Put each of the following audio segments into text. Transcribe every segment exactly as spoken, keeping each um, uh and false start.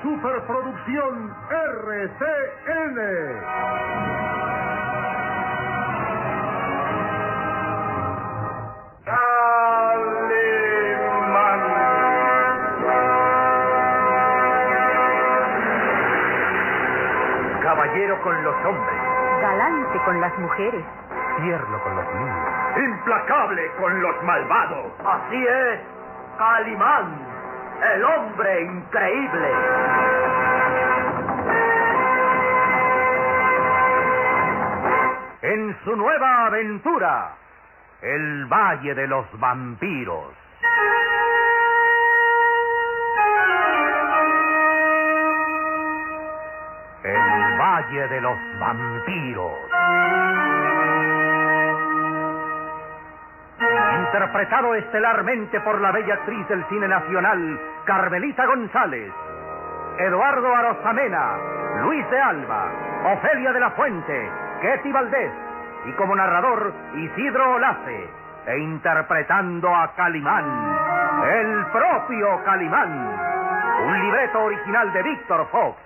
la superproducción R C N. Caballero con los hombres, galante con las mujeres, tierno con los niños, implacable con los malvados. Así es, Calimán, el hombre increíble. En su nueva aventura, el Valle de los Vampiros. El Valle de los Vampiros. Interpretado estelarmente por la bella actriz del cine nacional, Carmelita González, Eduardo Arozamena, Luis de Alba, Ofelia de la Fuente, Ketty Valdés, y como narrador, Isidro Olace, e interpretando a Calimán, el propio Calimán. Un libreto original de Víctor Fox.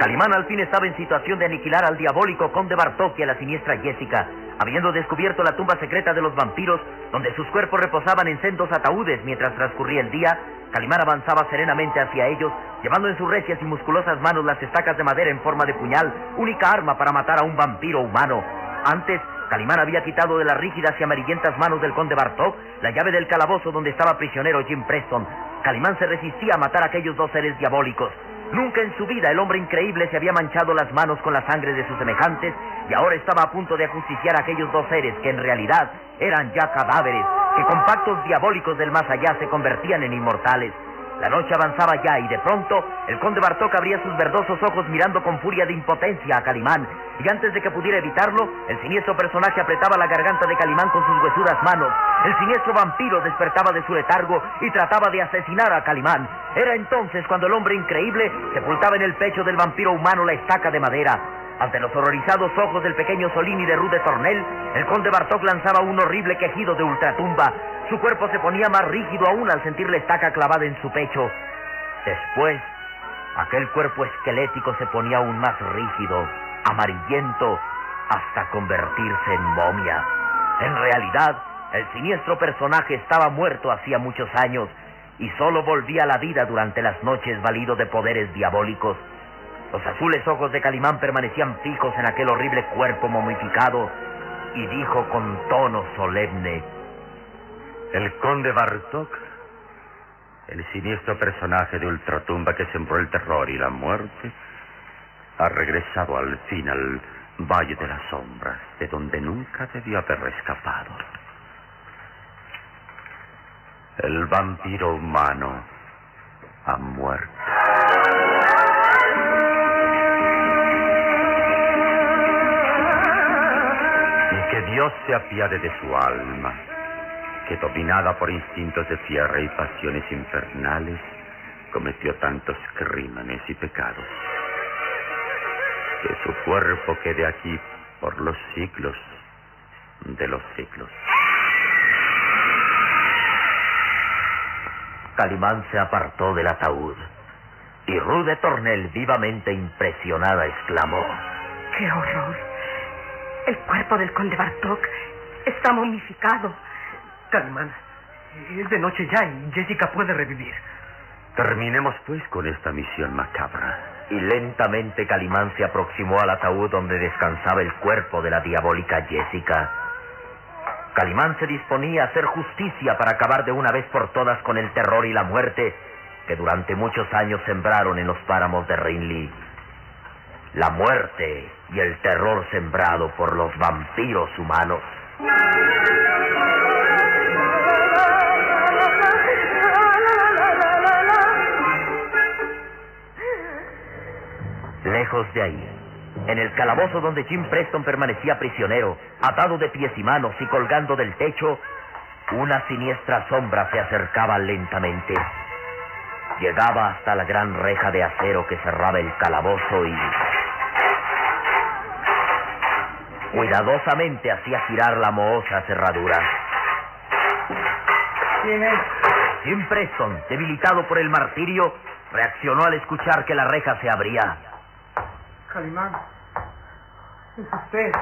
Calimán al fin estaba en situación de aniquilar al diabólico conde Bartok y a la siniestra Jessica, habiendo descubierto la tumba secreta de los vampiros, donde sus cuerpos reposaban en sendos ataúdes. Mientras transcurría el día, Calimán avanzaba serenamente hacia ellos, llevando en sus recias y musculosas manos las estacas de madera en forma de puñal, única arma para matar a un vampiro humano. Antes, Calimán había quitado de las rígidas y amarillentas manos del conde Bartok la llave del calabozo donde estaba prisionero Jim Preston. Calimán se resistía a matar a aquellos dos seres diabólicos. Nunca en su vida el hombre increíble se había manchado las manos con la sangre de sus semejantes y ahora estaba a punto de ajusticiar a aquellos dos seres que en realidad eran ya cadáveres, que con pactos diabólicos del más allá se convertían en inmortales. La noche avanzaba ya y de pronto el conde Bartok abría sus verdosos ojos mirando con furia de impotencia a Calimán, y antes de que pudiera evitarlo, el siniestro personaje apretaba la garganta de Calimán con sus huesudas manos. El siniestro vampiro despertaba de su letargo y trataba de asesinar a Calimán. Era entonces cuando el hombre increíble sepultaba en el pecho del vampiro humano la estaca de madera. Ante los horrorizados ojos del pequeño Solini de Rue de Tornel, el conde Bartok lanzaba un horrible quejido de ultratumba. Su cuerpo se ponía más rígido aún al sentir la estaca clavada en su pecho. Después, aquel cuerpo esquelético se ponía aún más rígido, amarillento, hasta convertirse en momia. En realidad, el siniestro personaje estaba muerto hacía muchos años y solo volvía a la vida durante las noches valido de poderes diabólicos. Los azules ojos de Calimán permanecían fijos en aquel horrible cuerpo momificado y dijo con tono solemne: el conde Bartok, el siniestro personaje de ultratumba que sembró el terror y la muerte, ha regresado al fin al Valle de las Sombras, de donde nunca debió haber escapado. El vampiro humano ha muerto. Y que Dios se apiade de su alma, que dominada por instintos de tierra y pasiones infernales, cometió tantos crímenes y pecados. Que su cuerpo quede aquí por los siglos de los siglos. Calimán se apartó del ataúd y Rue de Tornel, vivamente impresionada, exclamó: ¡qué horror! El cuerpo del conde Bartok está momificado. Calimán, es de noche ya y Jessica puede revivir. Terminemos pues con esta misión macabra. Y lentamente Calimán se aproximó al ataúd donde descansaba el cuerpo de la diabólica Jessica. Calimán se disponía a hacer justicia para acabar de una vez por todas con el terror y la muerte que durante muchos años sembraron en los páramos de Rhinely. La muerte y el terror sembrado por los vampiros humanos. Lejos de ahí, En el calabozo donde Jim Preston permanecía prisionero, atado de pies y manos y colgando del techo, una siniestra sombra se acercaba lentamente. Llegaba hasta la gran reja de acero que cerraba el calabozo y... cuidadosamente hacía girar la mohosa cerradura. ¿Quién es? Jim Preston, debilitado por el martirio, reaccionó al escuchar que la reja se abría. Calimán, es usted.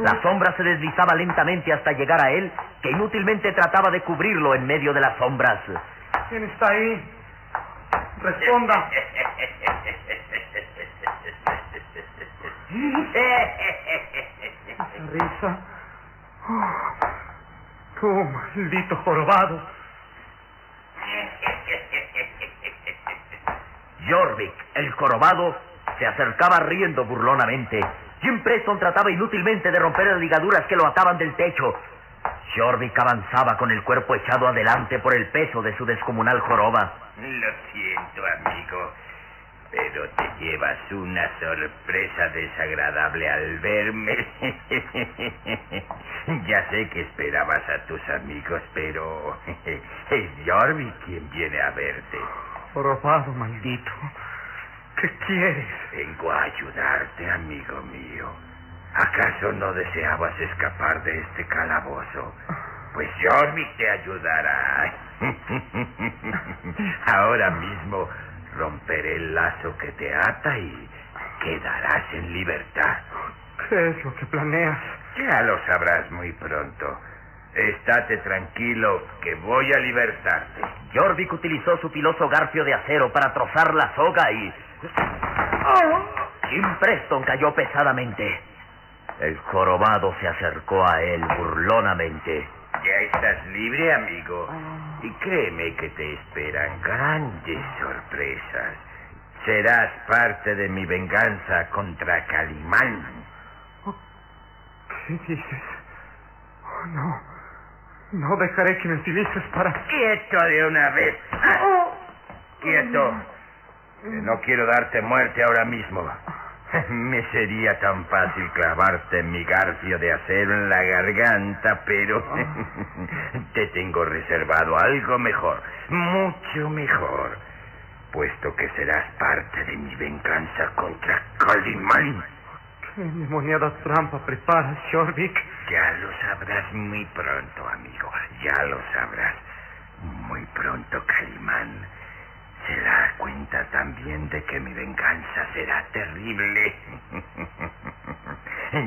La sombra se deslizaba lentamente hasta llegar a él, que inútilmente trataba de cubrirlo en medio de las sombras. ¿Quién está ahí? Responda. Esa risa. Oh, tú, maldito jorobado. Jorvik, el jorobado, se acercaba riendo burlonamente. Jim Preston trataba inútilmente de romper las ligaduras que lo ataban del techo. Jorvik avanzaba con el cuerpo echado adelante por el peso de su descomunal joroba. Lo siento, amigo, pero te llevas una sorpresa desagradable al verme. Ya sé que esperabas a tus amigos, pero es Jorvik quien viene a verte. Jorobado maldito, ¿qué quieres? Vengo a ayudarte, amigo mío. ¿Acaso no deseabas escapar de este calabozo? Pues Jorvik te ayudará. Ahora mismo romperé el lazo que te ata y quedarás en libertad. ¿Qué es lo que planeas? Ya lo sabrás muy pronto. Estate tranquilo, que voy a libertarte. Jorvik utilizó su filoso garfio de acero para trozar la soga y... Jim Preston cayó pesadamente. El jorobado se acercó a él burlonamente. Ya estás libre, amigo. Y créeme que te esperan grandes sorpresas. Serás parte de mi venganza contra Calimán. ¿Qué dices? Oh, no. No dejaré que me utilices para... ¡Quieto de una vez! ¡Quieto! No quiero darte muerte ahora mismo. Me sería tan fácil clavarte mi garfio de acero en la garganta, pero te tengo reservado algo mejor, mucho mejor, puesto que serás parte de mi venganza contra Calimán. ¿Qué demoniada trampa preparas, Jorvik? Ya lo sabrás muy pronto, amigo, ya lo sabrás. Muy pronto, Calimán se da cuenta también de que mi venganza será terrible.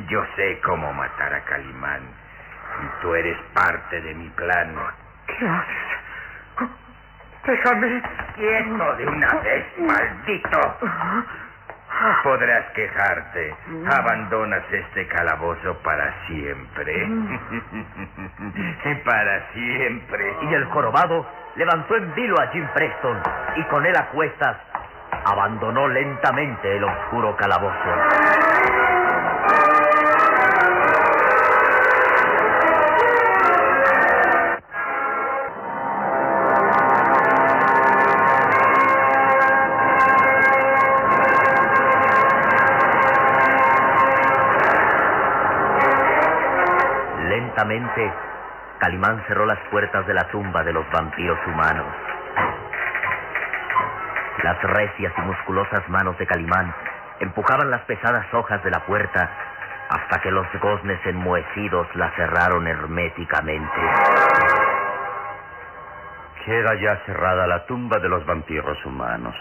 Yo sé cómo matar a Calimán. Y tú eres parte de mi plan. ¿Qué haces? Déjame. Quieto de una vez, maldito. Podrás quejarte. Abandonas este calabozo para siempre. Para siempre. Y el jorobado levantó en vilo a Jim Preston y con él a cuestas abandonó lentamente el oscuro calabozo. Lentamente, Calimán cerró las puertas de la tumba de los vampiros humanos. Las recias y musculosas manos de Calimán empujaban las pesadas hojas de la puerta hasta que los goznes enmohecidos la cerraron herméticamente. Queda ya cerrada la tumba de los vampiros humanos.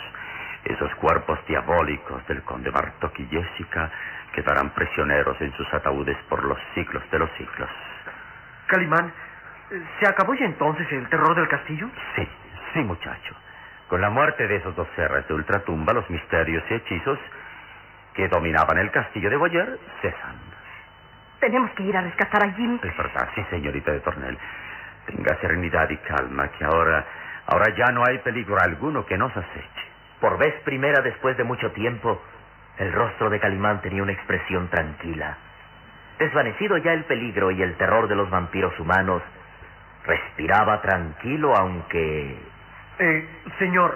Esos cuerpos diabólicos del conde Bartok y Jessica quedarán prisioneros en sus ataúdes por los siglos de los siglos. Calimán, ¿se acabó ya entonces el terror del castillo? Sí, sí, muchacho. Con la muerte de esos dos seres de ultratumba, los misterios y hechizos que dominaban el castillo de Boyer cesan. Tenemos que ir a rescatar a Jim. Es verdad, sí, señorita de Tornel. Tenga serenidad y calma, que ahora, ahora ya no hay peligro alguno que nos aceche. Por vez primera después de mucho tiempo, el rostro de Calimán tenía una expresión tranquila. Desvanecido ya el peligro y el terror de los vampiros humanos, respiraba tranquilo, aunque... Eh, señor,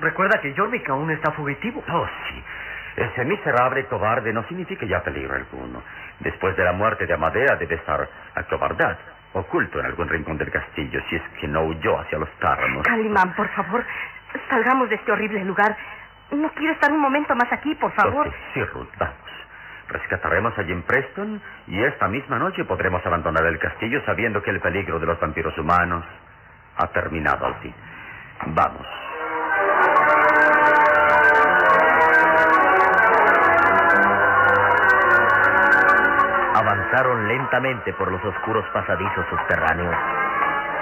recuerda que Jorvik aún está fugitivo. Oh, sí. Ese miserable cobarde no significa ya peligro alguno. Después de la muerte de Amadea debe estar acobardado, oculto en algún rincón del castillo, si es que no huyó hacia los páramos. Calimán, por favor, salgamos de este horrible lugar. No quiero estar un momento más aquí, por favor. Entonces, sí, Ruth, vamos. Rescataremos a Jim Preston y esta misma noche podremos abandonar el castillo sabiendo que el peligro de los vampiros humanos ha terminado al fin. Vamos. Avanzaron lentamente por los oscuros pasadizos subterráneos,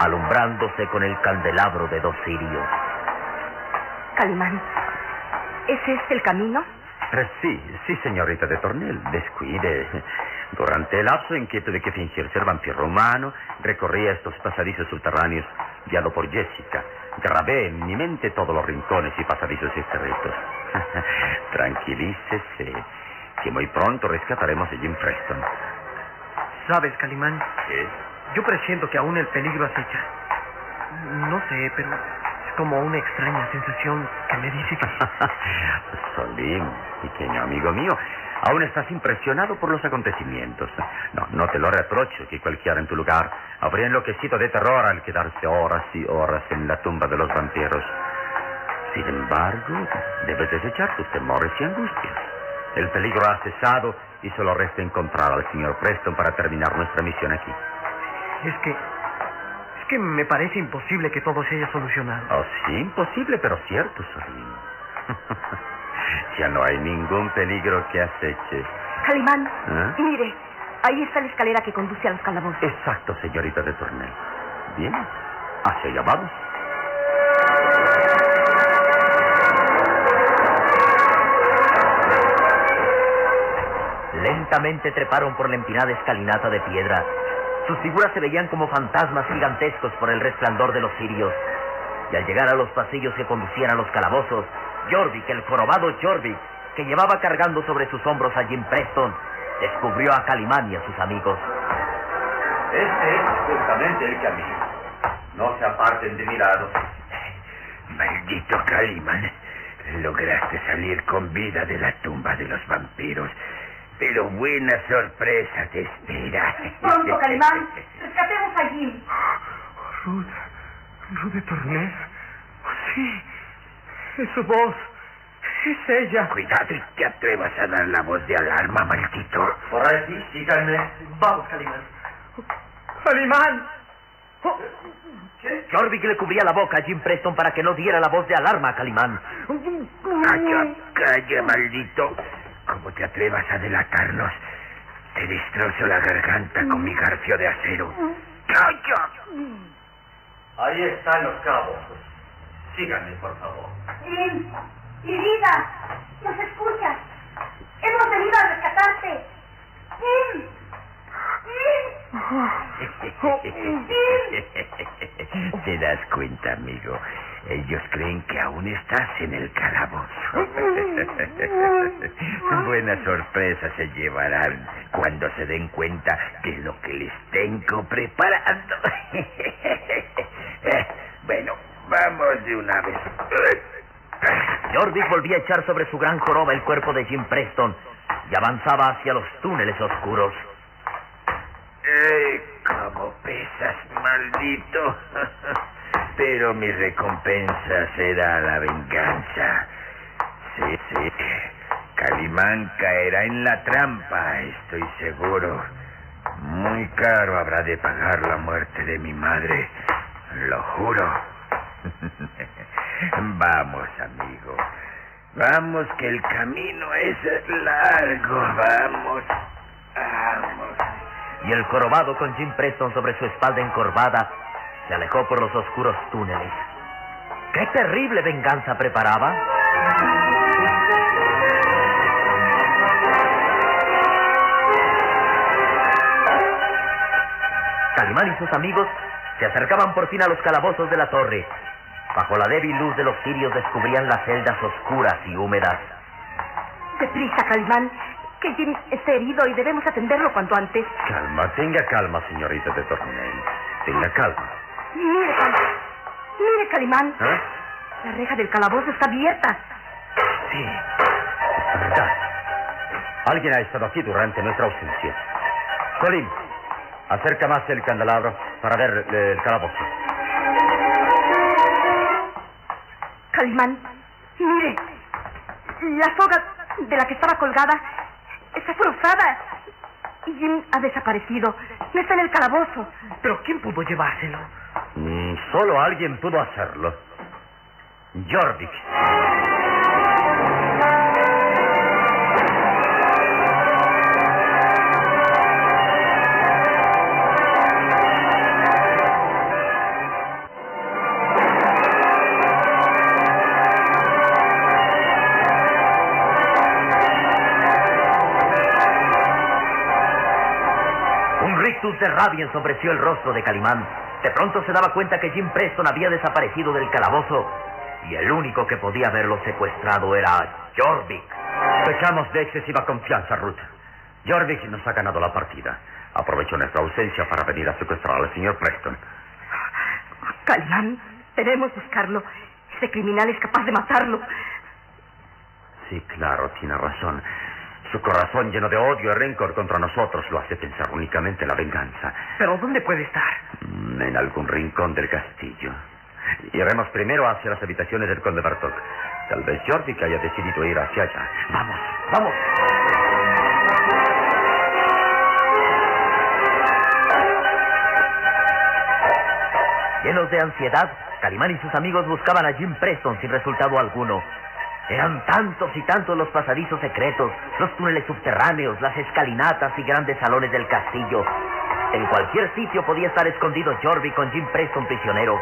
alumbrándose con el candelabro de dos cirios. Calimán, ¿es este el camino? Sí, sí, señorita de Tornel, descuide. Durante el lapso en que tuve que fingir ser vampiro humano, recorría estos pasadizos subterráneos guiado por Jessica. Grabé en mi mente todos los rincones y pasadizos estrechos. Tranquilícese, que muy pronto rescataremos a Jim Preston. ¿Sabes, Calimán? ¿Qué? Yo presiento que aún el peligro acecha. No sé, pero es como una extraña sensación que me dice que... Solín, pequeño amigo mío, aún estás impresionado por los acontecimientos. No, no te lo reprocho, que cualquiera en tu lugar habría enloquecido de terror al quedarse horas y horas en la tumba de los vampiros. Sin embargo, debes desechar tus temores y angustias. El peligro ha cesado y solo resta encontrar al señor Preston para terminar nuestra misión aquí. Es que... es que me parece imposible que todo se haya solucionado. Oh, sí, imposible, pero cierto, Solín. Ya no hay ningún peligro que aceche. Calimán, ¿eh? Mire, ahí está la escalera que conduce a los calabozos. Exacto, señorita de Tornel. Bien, hacia allá vamos. Lentamente treparon por la empinada escalinata de piedra. Sus figuras se veían como fantasmas gigantescos por el resplandor de los cirios. Y al llegar a los pasillos que conducían a los calabozos, Jorvik, el jorobado Jorvik, que llevaba cargando sobre sus hombros a Jim Preston, descubrió a Calimán y a sus amigos. Este es justamente el camino. No se aparten de mi lado. Maldito Calimán, lograste salir con vida de la tumba de los vampiros, pero buena sorpresa te espera. Pronto, Calimán, rescatemos a Jim. Ruth, Ruth de Tornel. Sí. Es su voz. Es ella. Cuidado y te atrevas a dar la voz de alarma, maldito. Por ahí, síganme. Vamos, Calimán. ¡Calimán! Oh. Jorvik le cubría la boca a Jim Preston para que no diera la voz de alarma a Calimán. Calla, calla, maldito. ¿Cómo te atrevas a delatarnos? Te destrozo la garganta con mi garfio de acero. ¡Calla! Ahí están los cabos. Síganme, por favor. Jim, mi vida, ¿nos escuchas? Hemos venido a rescatarte. Jim, Jim, Jim. ¿Te das cuenta, amigo? Ellos creen que aún estás en el calabozo. Buena sorpresa se llevarán cuando se den cuenta de lo que les tengo preparando. Bueno, vamos de una vez. Jorvik volvía a echar sobre su gran joroba el cuerpo de Jim Preston y avanzaba hacia los túneles oscuros. ¡Ey, cómo pesas, maldito! Pero mi recompensa será la venganza. Sí, sí. Calimán caerá en la trampa, estoy seguro. Muy caro habrá de pagar la muerte de mi madre, lo juro. Vamos, amigo. Vamos, que el camino es largo. Vamos, vamos. Y el jorobado, con Jim Preston sobre su espalda encorvada, se alejó por los oscuros túneles. ¡Qué terrible venganza preparaba! Calimán y sus amigos se acercaban por fin a los calabozos de la torre. Bajo la débil luz de los cirios descubrían las celdas oscuras y húmedas. Deprisa, Calimán, que Jim está herido y debemos atenderlo cuanto antes. Calma, tenga calma, señorita de Tornel. Tenga calma. Mire, Calimán. Mire, Calimán. ¿Eh? La reja del calabozo está abierta. Sí, es verdad. Alguien ha estado aquí durante nuestra ausencia. Colin, acerca más el candelabro para ver el calabozo. Calimán, mire. La soga de la que estaba colgada está forzada y Jim ha desaparecido. No está en el calabozo. ¿Pero quién pudo llevárselo? Mm, solo alguien pudo hacerlo. Jorvik. De rabia ensombreció el rostro de Calimán. De pronto se daba cuenta que Jim Preston había desaparecido del calabozo y el único que podía haberlo secuestrado era Jorvik. Pecamos de excesiva confianza, Ruth. Jorvik nos ha ganado la partida. Aprovechó nuestra ausencia para venir a secuestrar al señor Preston. Calimán, debemos buscarlo. Ese criminal es capaz de matarlo. Sí, claro, tiene razón. Su corazón lleno de odio y rencor contra nosotros lo hace pensar únicamente en la venganza. ¿Pero dónde puede estar? En algún rincón del castillo. Iremos primero hacia las habitaciones del conde Bartok. Tal vez Jorvik haya decidido ir hacia allá. ¡Vamos, vamos! Llenos de ansiedad, Calimán y sus amigos buscaban a Jim Preston sin resultado alguno. Eran tantos y tantos los pasadizos secretos, los túneles subterráneos, las escalinatas y grandes salones del castillo. En cualquier sitio podía estar escondido Jorvik con Jim Preston prisionero.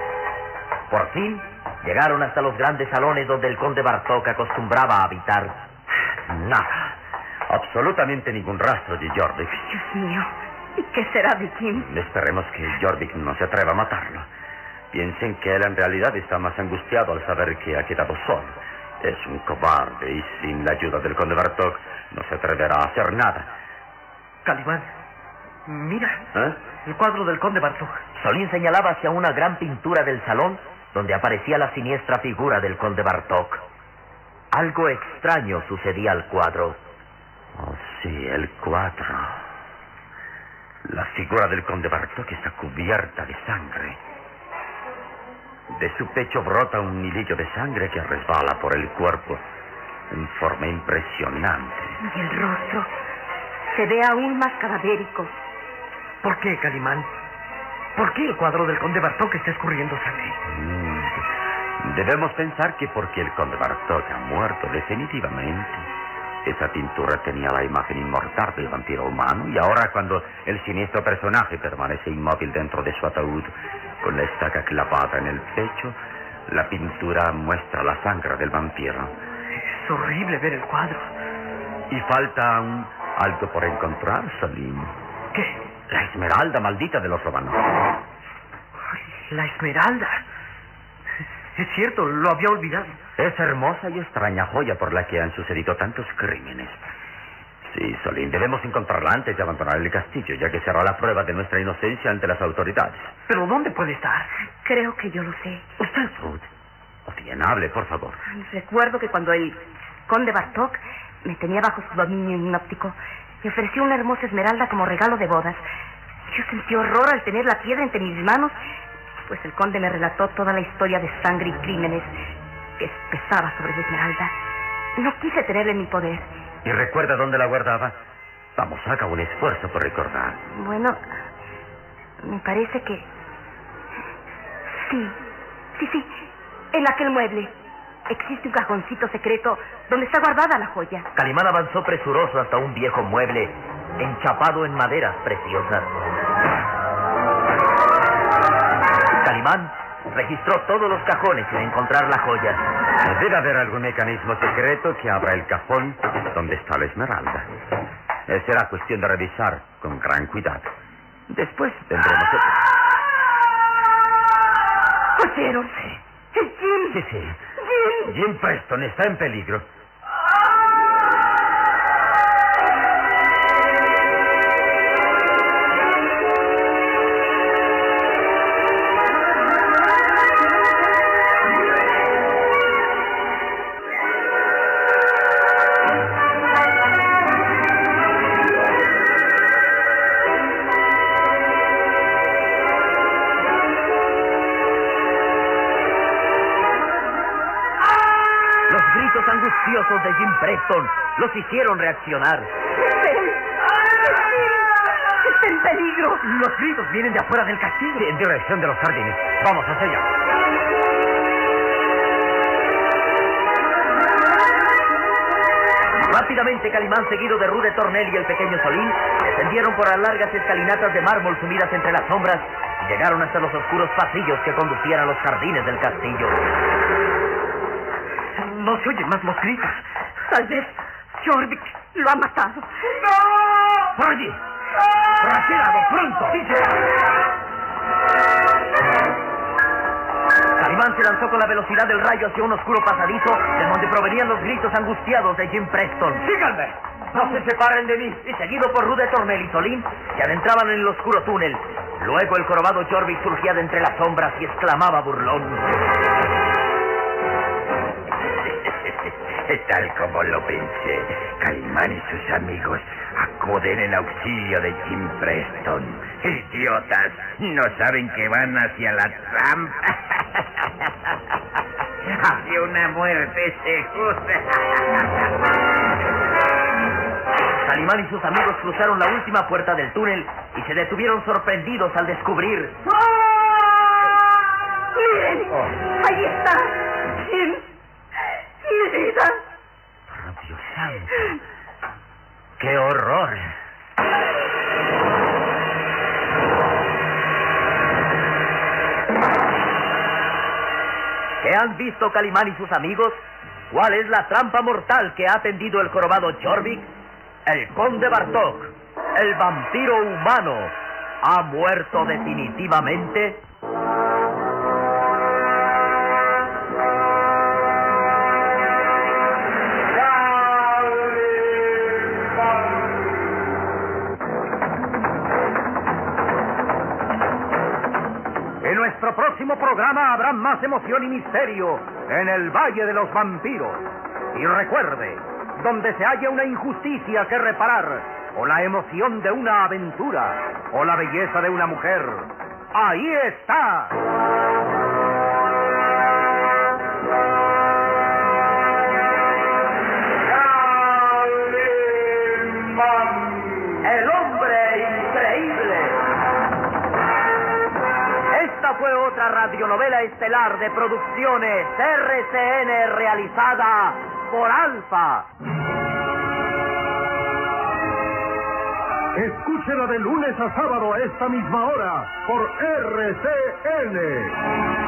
Por fin, llegaron hasta los grandes salones donde el conde Bartok acostumbraba a habitar. Nada, absolutamente ningún rastro de Jorvik. Dios mío, ¿y qué será de Jim? Esperemos que Jorvik no se atreva a matarlo. Piensen que él en realidad está más angustiado al saber que ha quedado solo. Es un cobarde y sin la ayuda del conde Bartok no se atreverá a hacer nada. Calimán, mira. ¿Eh? El cuadro del conde Bartok. Solín señalaba hacia una gran pintura del salón donde aparecía la siniestra figura del conde Bartok. Algo extraño sucedía al cuadro. Oh, sí, el cuadro. La figura del conde Bartok está cubierta de sangre. De su pecho brota un hilillo de sangre que resbala por el cuerpo en forma impresionante. Y el rostro se ve aún más cadavérico. ¿Por qué, Calimán? ¿Por qué el cuadro del conde Bartok está escurriendo sangre? Mm, debemos pensar que porque el conde Bartok ha muerto definitivamente. Esa pintura tenía la imagen inmortal del vampiro humano y ahora cuando el siniestro personaje permanece inmóvil dentro de su ataúd, con la estaca clavada en el pecho, la pintura muestra la sangre del vampiro. Es horrible ver el cuadro. Y falta aún algo por encontrar, Salim. ¿Qué? La esmeralda maldita de los romanos. La esmeralda. Es cierto, lo había olvidado. Es hermosa y extraña joya por la que han sucedido tantos crímenes. Sí, Solín, debemos encontrarla antes de abandonar el castillo, ya que será la prueba de nuestra inocencia ante las autoridades. ¿Pero dónde puede estar? Creo que yo lo sé. ¿Usted, Ruth? O bien, hable, por favor. Recuerdo que cuando el conde Bartok me tenía bajo su dominio hipnótico, me ofreció una hermosa esmeralda como regalo de bodas. Yo sentí horror al tener la piedra entre mis manos, pues el conde me relató toda la historia de sangre y crímenes que espesaba sobre la esmeralda. No quise tenerla en mi poder. ¿Y recuerda dónde la guardaba? Vamos, haga un esfuerzo por recordar. Bueno, me parece que... Sí, sí, sí, en aquel mueble. Existe un cajoncito secreto donde está guardada la joya. Calimán avanzó presuroso hasta un viejo mueble enchapado en maderas preciosas. Calimán registró todos los cajones sin encontrar la joya. Debe haber algún mecanismo secreto que abra el cajón donde está la esmeralda. Será cuestión de revisar con gran cuidado. Después tendremos... ¿Oyeron? Sí. ¡Es Jim! Sí, sí. ¡Jim! Jim Preston está en peligro. mafiosos de Jim Preston los hicieron reaccionar. ¡Está en peligro! Los gritos vienen de afuera del castillo. En dirección de los jardines. Vamos hacia allá. Rápidamente Calimán, seguido de Rude Tornel y el pequeño Solín, descendieron por las largas escalinatas de mármol sumidas entre las sombras y llegaron hasta los oscuros pasillos que conducían a los jardines del castillo. No se oyen más los gritos. Tal vez Jorvik lo ha matado. ¡No! ¡Por allí! ¡Rachéralo, pronto! ¡Sí, será! Calimán se lanzó con la velocidad del rayo hacia un oscuro pasadizo de donde provenían los gritos angustiados de Jim Preston. ¡Síganme! ¡No se separen de mí! Y seguido por Rude Tornel y Solín, se adentraban en el oscuro túnel. Luego el jorobado Jorvik surgía de entre las sombras y exclamaba burlón. Tal como lo pensé, Calimán y sus amigos acuden en auxilio de Jim Preston. ¡Idiotas! ¿No saben que van hacia la trampa? ¡Hacia una muerte segura! Calimán y sus amigos cruzaron la última puerta del túnel y se detuvieron sorprendidos al descubrir... ¡Oh! ¡Miren! Oh. ¡Ahí está! ¡Jim! ¡Mi vida! ¡Por Dios santo! ¡Qué horror! ¿Qué han visto Calimán y sus amigos? ¿Cuál es la trampa mortal que ha tendido el jorobado Jorvik? El conde Bartok, el vampiro humano, ¿ha muerto definitivamente? En el próximo programa habrá más emoción y misterio en el Valle de los Vampiros. Y recuerde, donde se halla una injusticia que reparar, o la emoción de una aventura, o la belleza de una mujer, ahí está. El hombre increíble. Fue otra radionovela estelar de Producciones R C N realizada por Alfa. Escúchela de lunes a sábado a esta misma hora por R C N.